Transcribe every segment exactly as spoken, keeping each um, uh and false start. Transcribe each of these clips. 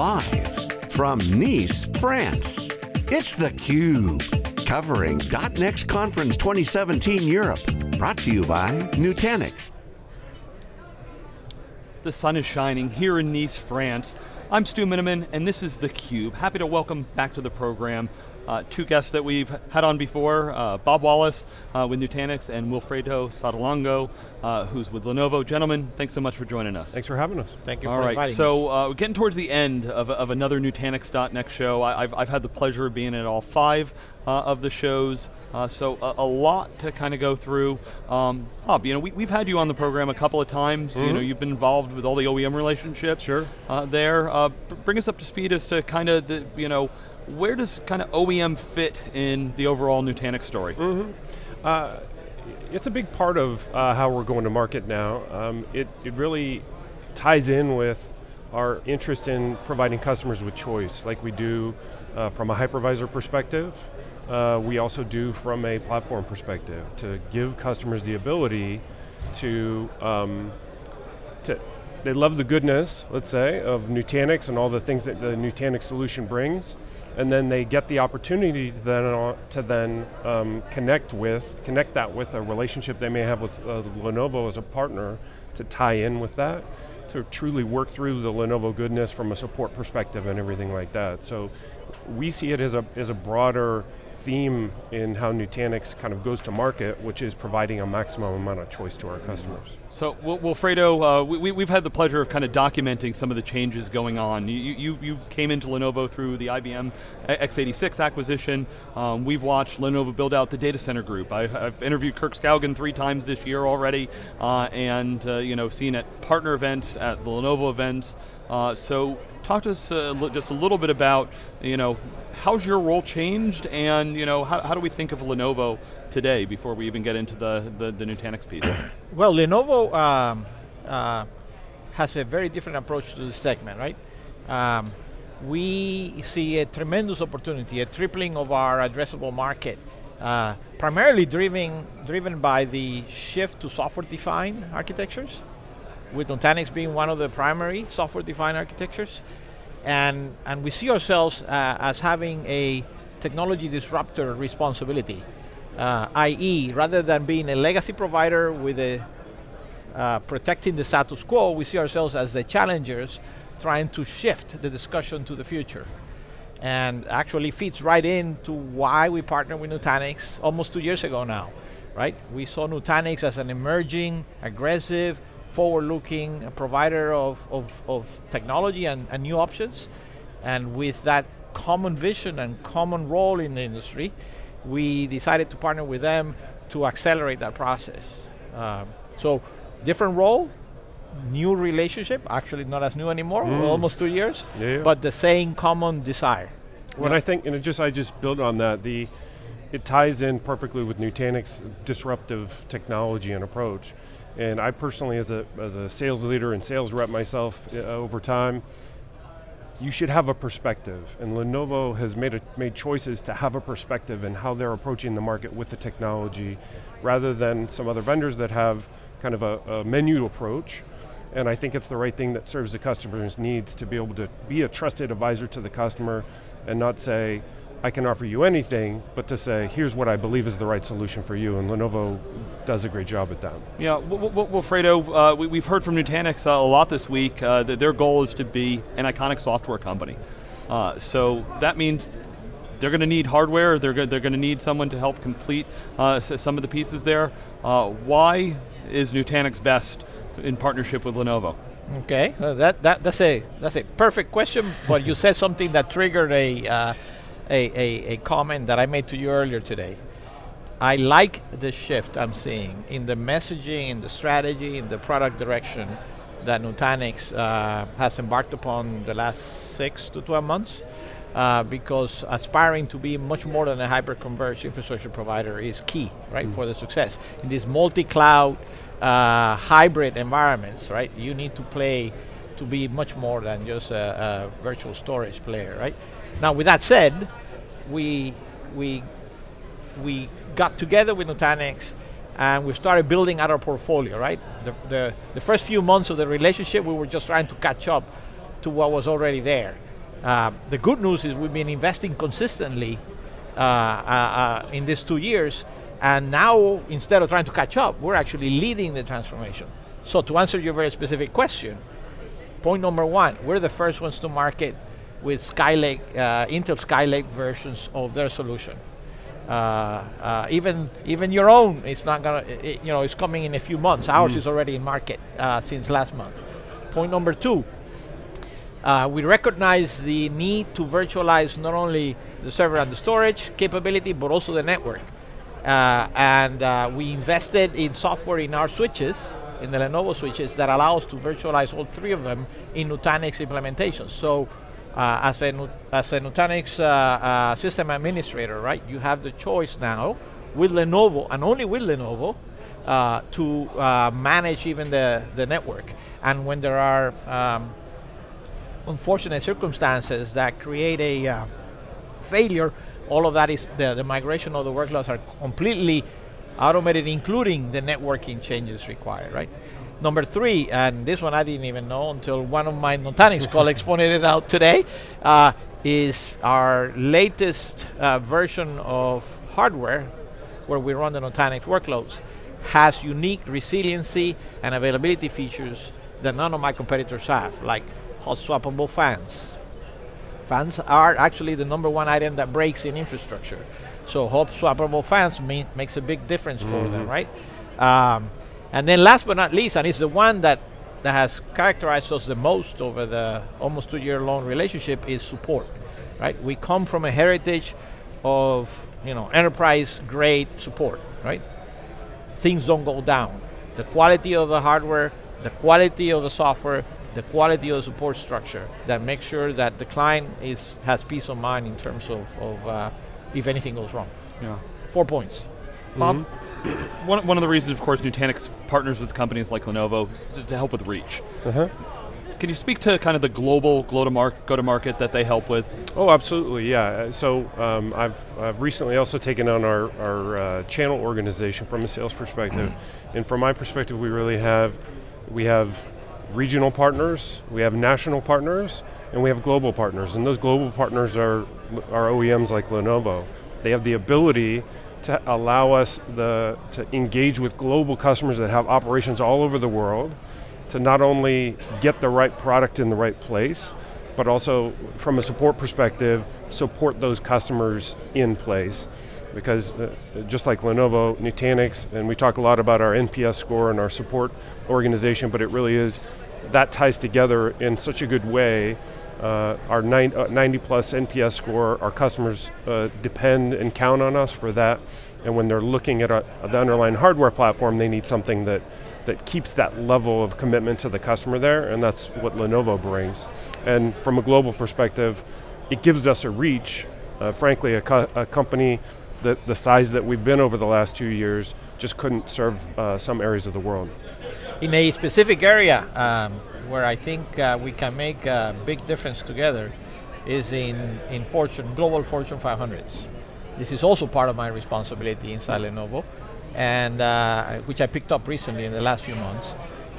Live from Nice, France, it's theCUBE, covering .NEXT Conference twenty seventeen Europe, brought to you by Nutanix. The sun is shining here in Nice, France. I'm Stu Miniman, and this is theCUBE. Happy to welcome back to the program Uh, two guests that we've had on before, uh, Bob Wallace uh, with Nutanix and Wilfredo Sotolongo, uh, who's with Lenovo. Gentlemen, thanks so much for joining us. Thanks for having us. Thank you All for right, inviting so, us. All right, so we're getting towards the end of, of another Nutanix dot next show. I, I've, I've had the pleasure of being at all five uh, of the shows, uh, so a, a lot to kind of go through. Um, Bob, you know, we, we've had you on the program a couple of times. Mm-hmm. You know, you've been involved with all the O E M relationships. Sure. Uh, there, uh, bring us up to speed as to kind of the, you know, where does kind of O E M fit in the overall Nutanix story? Mm-hmm. uh, it's a big part of uh, how we're going to market now. Um, it, it really ties in with our interest in providing customers with choice, like we do uh, from a hypervisor perspective. Uh, we also do from a platform perspective, to give customers the ability to, um, to they love the goodness, let's say, of Nutanix and all the things that the Nutanix solution brings, and then they get the opportunity to then, to then um, connect with, connect that with a relationship they may have with uh, Lenovo as a partner, to tie in with that, to truly work through the Lenovo goodness from a support perspective and everything like that. So we see it as a, as a broader theme in how Nutanix kind of goes to market, which is providing a maximum amount of choice to our customers. So, Wilfredo, uh, we, we've had the pleasure of kind of documenting some of the changes going on. You, you, you came into Lenovo through the I B M x eighty-six acquisition. Um, we've watched Lenovo build out the data center group. I, I've interviewed Kirk Skaugen three times this year already, uh, and uh, you know, seen at partner events, at the Lenovo events. Uh, so, talk to us uh, just a little bit about, you know, how's your role changed, and you know, how, how do we think of Lenovo today before we even get into the, the, the Nutanix piece? Well, Lenovo um, uh, has a very different approach to the segment, right? Um, we see a tremendous opportunity, a tripling of our addressable market, uh, primarily driven, driven by the shift to software-defined architectures, with Nutanix being one of the primary software-defined architectures. And, and we see ourselves uh, as having a technology disruptor responsibility, uh, that is rather than being a legacy provider with a, uh, protecting the status quo, we see ourselves as the challengers trying to shift the discussion to the future. And actually fits right into why we partnered with Nutanix almost two years ago now, right? We saw Nutanix as an emerging, aggressive, forward-looking provider of, of, of technology and, and new options. And with that common vision and common role in the industry, we decided to partner with them to accelerate that process. Um, so different role, new relationship, actually not as new anymore, mm. almost two years, yeah. but the same common desire. Well, yeah. I think, and it just, I just build on that, the, it ties in perfectly with Nutanix's disruptive technology and approach. And I personally, as a, as a sales leader and sales rep myself uh, over time, you should have a perspective. And Lenovo has made, a, made choices to have a perspective in how they're approaching the market with the technology, rather than some other vendors that have kind of a, a menu approach. And I think it's the right thing that serves the customer's needs, to be able to be a trusted advisor to the customer and not say, I can offer you anything, but to say, here's what I believe is the right solution for you, and Lenovo does a great job at that. Yeah, Wilfredo, uh, we, we've heard from Nutanix uh, a lot this week uh, that their goal is to be an iconic software company. Uh, so that means they're going to need hardware, they're, go they're going to need someone to help complete uh, some of the pieces there. Uh, why is Nutanix best in partnership with Lenovo? Okay, uh, that, that, that's, a, that's a perfect question, but you said something that triggered a uh, A, a, a comment that I made to you earlier today. I like the shift I'm seeing in the messaging, in the strategy, in the product direction that Nutanix uh, has embarked upon the last six to twelve months, uh, because aspiring to be much more than a hyper-converged infrastructure provider is key, right, mm. for the success. In these multi-cloud uh, hybrid environments, right, you need to play to be much more than just a, a virtual storage player, right? Now, with that said, we, we, we got together with Nutanix and we started building out our portfolio, right? The, the, the first few months of the relationship, we were just trying to catch up to what was already there. Uh, the good news is we've been investing consistently uh, uh, uh, in these two years, and now instead of trying to catch up, we're actually leading the transformation. So to answer your very specific question, point number one, we're the first ones to market with Skylake, uh, Intel Skylake versions of their solution. Uh, uh, even even your own, it's not gonna, it, you know, it's coming in a few months. Ours mm. is already in market uh, since last month. Point number two, uh, we recognize the need to virtualize not only the server and the storage capability, but also the network. Uh, and uh, we invested in software in our switches, in the Lenovo switches, that allow us to virtualize all three of them in Nutanix implementations. So uh, as, a, as a Nutanix uh, uh, system administrator, right, you have the choice now with Lenovo, and only with Lenovo, uh, to uh, manage even the, the network. And when there are um, unfortunate circumstances that create a uh, failure, all of that is, the, the migration of the workloads are completely automated, including the networking changes required, right? Number three, and this one I didn't even know until one of my Nutanix colleagues pointed it out today, uh, is our latest uh, version of hardware, where we run the Nutanix workloads, has unique resiliency and availability features that none of my competitors have, like hot swappable fans. Fans are actually the number one item that breaks in infrastructure. So hot swappable fans mean, makes a big difference mm-hmm. for them, right? Um, and then last but not least, and it's the one that, that has characterized us the most over the almost two year long relationship, is support, right? We come from a heritage of, you know, enterprise grade support, right? Things don't go down. The quality of the hardware, the quality of the software, the quality of the support structure that makes sure that the client is, has peace of mind in terms of, of uh, if anything goes wrong. Yeah. Four points. Bob? Mm-hmm. one, one of the reasons, of course, Nutanix partners with companies like Lenovo is to help with reach. Uh-huh. Can you speak to kind of the global go-to-market that they help with? Oh, absolutely, yeah. So um, I've, I've recently also taken on our, our uh, channel organization from a sales perspective. And from my perspective, we really have, we have regional partners, we have national partners, and we have global partners. And those global partners are our O E Ms like Lenovo. They have the ability to allow us the, to engage with global customers that have operations all over the world, to not only get the right product in the right place, but also from a support perspective, support those customers in place. Because uh, just like Lenovo, Nutanix, and we talk a lot about our N P S score and our support organization, but it really is, that ties together in such a good way. Uh, our ninety plus N P S score, our customers uh, depend and count on us for that. And when they're looking at a, the underlying hardware platform, they need something that that keeps that level of commitment to the customer there, and that's what Lenovo brings. And from a global perspective, it gives us a reach. Uh, frankly, a, co a company that the size that we've been over the last two years just couldn't serve uh, some areas of the world. In a specific area um, where I think uh, we can make a big difference together is in, in Fortune, global Fortune five hundreds. This is also part of my responsibility inside Lenovo, and uh, which I picked up recently in the last few months.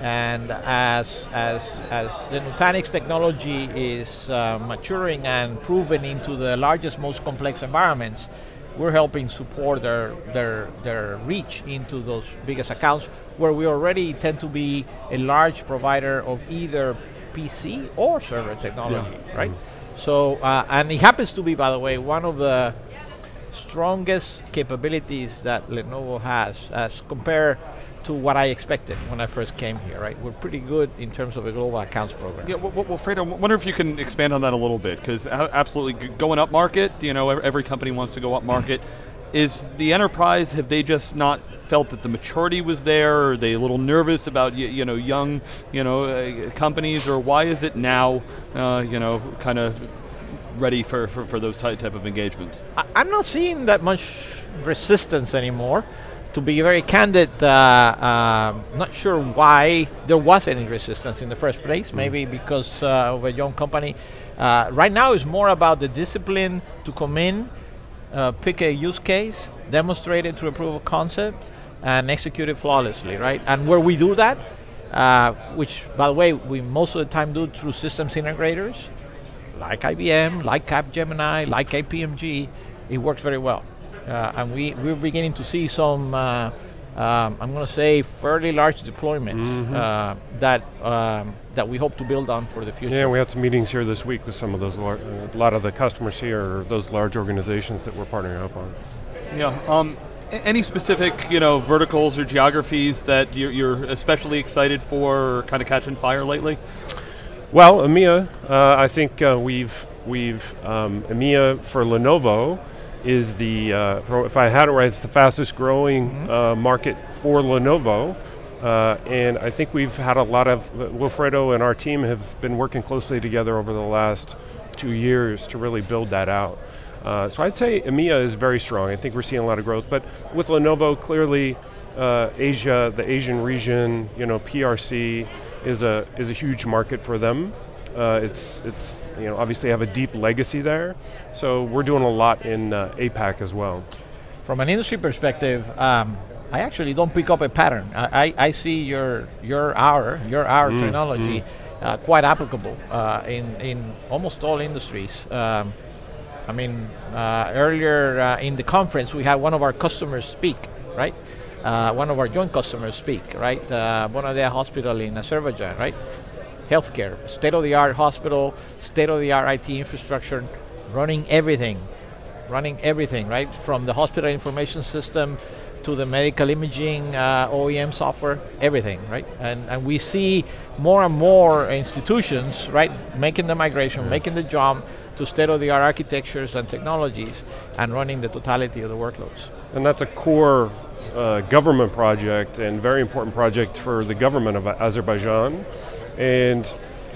And as, as, as the Nutanix technology is uh, maturing and proven into the largest, most complex environments, we're helping support their, their, their reach into those biggest accounts where we already tend to be a large provider of either P C or server technology, yeah. right? Mm-hmm. So, uh, and it happens to be, by the way, one of the strongest capabilities that Lenovo has as compared to what I expected when I first came here, right? We're pretty good in terms of a global accounts program. Yeah, well, well Fredo, I wonder if you can expand on that a little bit, because absolutely going up market, you know, every company wants to go up market. Is the enterprise, have they just not felt that the maturity was there, or are they a little nervous about, you, you know, young, you know, uh, companies, or why is it now, uh, you know, kind of ready for, for, for those type of engagements? I, I'm not seeing that much resistance anymore. To be very candid, uh, uh, not sure why there was any resistance in the first place, maybe because uh, of a young company. Uh, right now it's more about the discipline to come in, uh, pick a use case, demonstrate it through a proof of concept, and execute it flawlessly, right? And where we do that, uh, which by the way, we most of the time do through systems integrators, like I B M, like Capgemini, like K P M G, it works very well. Uh, and we, we're beginning to see some, uh, um, I'm going to say, fairly large deployments mm-hmm. uh, that um, that we hope to build on for the future. Yeah, we had some meetings here this week with some of those, lar a lot of the customers here, are those large organizations that we're partnering up on. Yeah. Um, Any specific, you know, verticals or geographies that you're, you're especially excited for, or kind of catching fire lately? Well, EMEA, uh, I think uh, we've we've um, EMEA for Lenovo is the uh, if I had it right, it's the fastest growing mm-hmm. uh, market for Lenovo, uh, and I think we've had a lot of uh, Wilfredo and our team have been working closely together over the last two years to really build that out. Uh, so I'd say EMEA is very strong. I think we're seeing a lot of growth, but with Lenovo, clearly uh, Asia, the Asian region, you know, P R C is a is a huge market for them. Uh, it's it's you know obviously have a deep legacy there, so we're doing a lot in uh, APAC as well. From an industry perspective, um, I actually don't pick up a pattern. I I, I see your your hour your hour mm, technology mm. Uh, quite applicable uh, in in almost all industries. Um, I mean, uh, earlier uh, in the conference, we had one of our customers speak, right? Uh, one of our joint customers speak, right? Uh, one of their hospital in Azerbaijan, right? Healthcare, state-of-the-art hospital, state-of-the-art I T infrastructure, running everything, running everything, right? From the hospital information system to the medical imaging, uh, O E M software, everything, right? And, and we see more and more institutions, right, making the migration, yeah. making the jump, to state-of-the-art architectures and technologies and running the totality of the workloads. And that's a core uh, government project and very important project for the government of Azerbaijan, and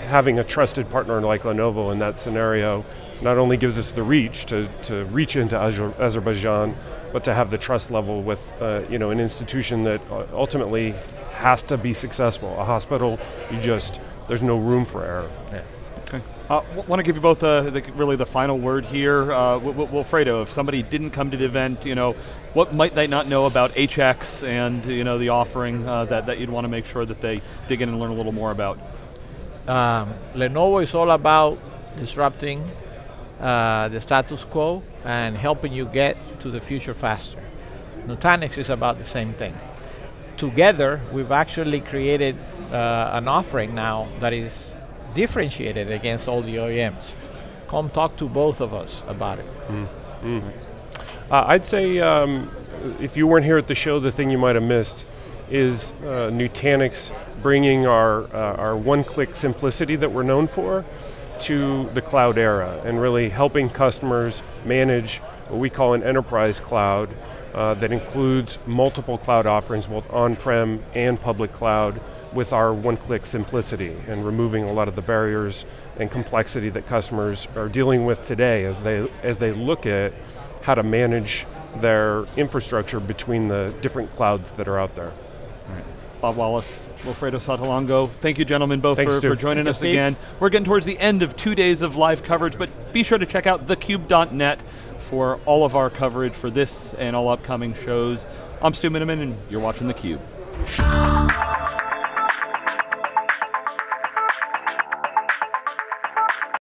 having a trusted partner like Lenovo in that scenario not only gives us the reach to, to reach into Azer Azerbaijan, but to have the trust level with uh, you know, an institution that ultimately has to be successful. A hospital, you just, there's no room for error. Yeah. I uh, want to give you both uh, the, really the final word here. Uh, Wilfredo, if somebody didn't come to the event, you know, what might they not know about H X and you know the offering uh, that, that you'd want to make sure that they dig in and learn a little more about? Um, Lenovo is all about disrupting uh, the status quo and helping you get to the future faster. Nutanix is about the same thing. Together, we've actually created uh, an offering now that is differentiated against all the O E Ms. Come talk to both of us about it. Mm. Mm. Uh, I'd say um, if you weren't here at the show, the thing you might have missed is uh, Nutanix bringing our, uh, our one-click simplicity that we're known for to the cloud era and really helping customers manage what we call an enterprise cloud uh, that includes multiple cloud offerings, both on-prem and public cloud, with our one-click simplicity and removing a lot of the barriers and complexity that customers are dealing with today as they, as they look at how to manage their infrastructure between the different clouds that are out there. All right. Bob Wallace, Wilfredo Sotolongo, thank you gentlemen both Thanks, for, for joining Thank us again. Steve. We're getting towards the end of two days of live coverage, but be sure to check out the cube dot net for all of our coverage for this and all upcoming shows. I'm Stu Miniman and you're watching theCUBE.